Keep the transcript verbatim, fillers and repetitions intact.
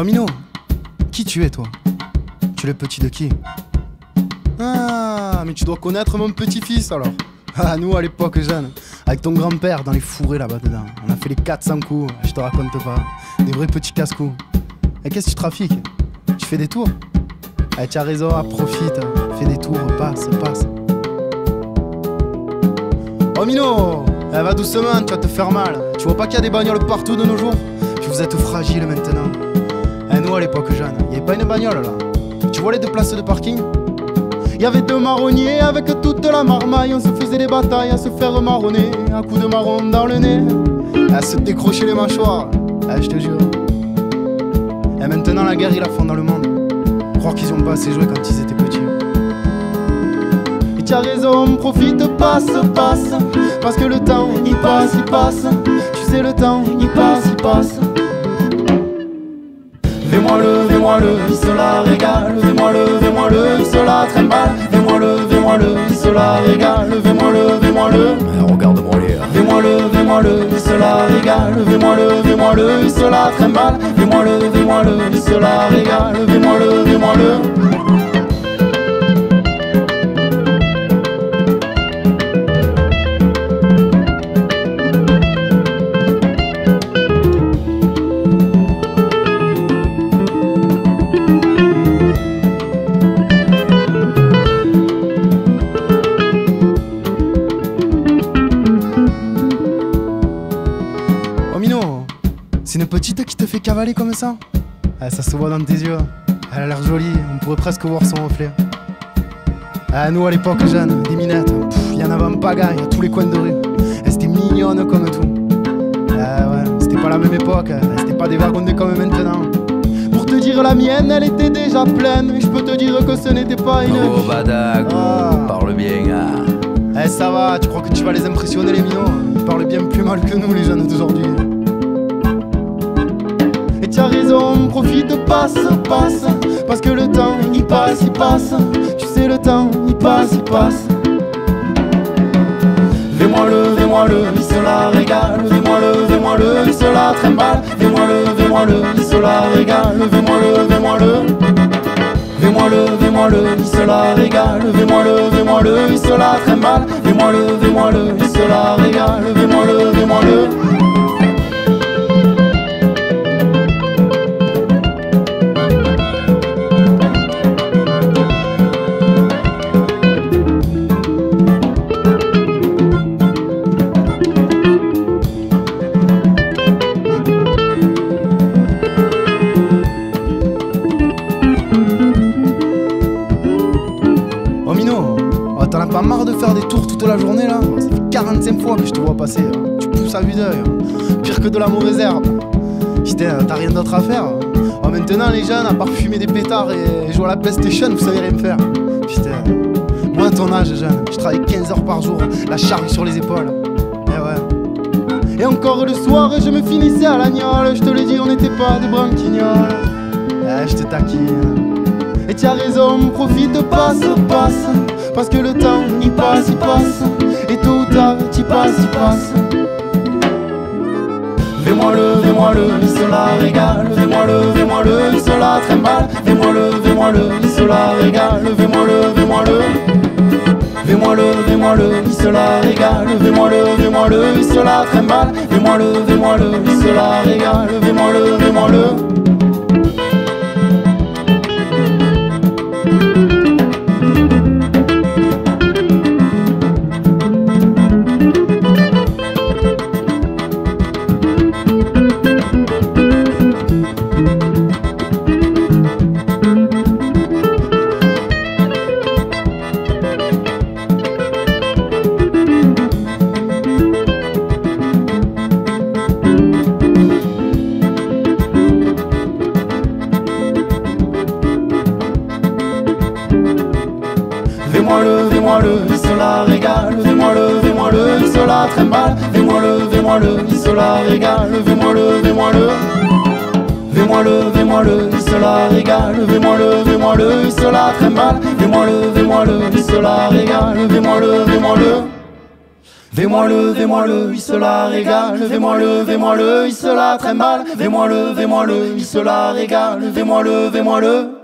Oh Mino, qui tu es toi? Tu es le petit de qui? Ah, mais tu dois connaître mon petit-fils alors. Ah, nous à l'époque jeune, avec ton grand-père dans les fourrés là-bas dedans, on a fait les quatre cents coups, je te raconte pas, des vrais petits casse-coups. Et qu'est-ce que tu trafiques? Tu fais des tours? Ah, tu as raison, profite, fais des tours, passe, passe. Oh Mino, eh, va doucement, tu vas te faire mal. Tu vois pas qu'il y a des bagnoles partout de nos jours? Puis vous êtes fragiles maintenant. Et nous à l'époque jeune, il n'y avait pas une bagnole là. Tu vois les deux places de parking? Il y avait deux marronniers avec toute la marmaille. On se faisait des batailles à se faire marronner, à coups de marron dans le nez, à se décrocher les mâchoires. Eh, je te jure. Et maintenant la guerre ils la font dans le monde. Croire qu'ils ont pas assez joué quand ils étaient petits. Et tu as raison, profite, passe, passe, parce que le temps il passe, il passe. Tu sais le temps il passe, il passe. Vé moi le, vé moi le, il se la régale. Vé moi le, vé moi le, il se la traîne mal. Vé moi le, vé moi le, il se la régale. Vé moi le, vé moi le, regarde-moi les. Vé moi le, vé moi le, il se la régale. Vé moi le, vé moi le, il se la traîne mal. Vé moi le, vé moi le, il se la régale. Vé moi le, vé moi le. C'est une petite qui te fait cavaler comme ça? Ah, ça se voit dans tes yeux. Elle a l'air jolie, on pourrait presque voir son reflet. Ah, nous à l'époque jeune, des minettes, il y en avait en pagaille à tous les coins de rue. Elles étaient mignonnes comme tout. Ah ouais, c'était pas la même époque, c'était pas des vagondées comme maintenant. Pour te dire la mienne, elle était déjà pleine. Et je peux te dire que ce n'était pas une... Oh badago, ah. Parle bien hein. Eh ça va, tu crois que tu vas les impressionner les minots? Ils parlent bien plus mal que nous les jeunes d'aujourd'hui. Tu as raison, profite, passe, passe, parce que le temps il passe, il passe. Tu sais le temps il passe, il passe. Vé moi le, vé moi le, il se la régale. Vé moi le, vé moi le, il se la trimballe. Vé moi le, vé moi le, il se la régale. Vé moi le, vé moi le. Vé moi le, vé moi le, il se la régale. Vé moi le, vé moi le, il se la trimballe. Vé moi le, vé moi le, il se la régale. Vé moi le, vé moi le. T'en as pas marre de faire des tours toute la journée là? Ça fait quarante-cinq fois que je te vois passer, tu pousses à vue d'œil, pire que de la mauvaise herbe. Putain, t'as rien d'autre à faire. Oh, maintenant les jeunes, à part fumer des pétards et jouer à la PlayStation, vous savez rien me faire. Putain, moi à ton âge jeune, je travaille quinze heures par jour, la charge sur les épaules. Et ouais. Et encore le soir, je me finissais à l'agnole, je te l'ai dit, on n'était pas des branquignoles. Eh, je te taquine. Et tu as raison, profite, passe, passe, parce que le temps il passe, il passe. Et tôt ou tard, il passe, il passe. Vé moi le, vé moi le, il se la régale. Vé moi le, vé moi le, il se la trimballe. Vé moi le, vé moi le, il se la régale. Vé moi le, vé moi le. Vé moi le, vé moi le, il se la régale. Vé moi le, vé moi le, il se la trimballe. Vé moi le, vé moi le, il se la régale. Vé moi le, vé moi le. Vé moi le, il se la régale. Vé moi le, vé moi le, il se la trimballe. Vé moi le, vé moi le, il se la régale. Vé moi le, vé moi le. Vé moi le, vé moi le, il se la régale. Vé moi le, vé moi le, il se la trimballe. Vé moi le, vé moi le, il se la régale. Vé moi le, vé moi le. Vé moi le, vé moi le, il se la régale. Vé moi le, vé moi le, il se la très mal. Vé moi le, vé moi le, il se la régale. Vé moi le, vé moi le.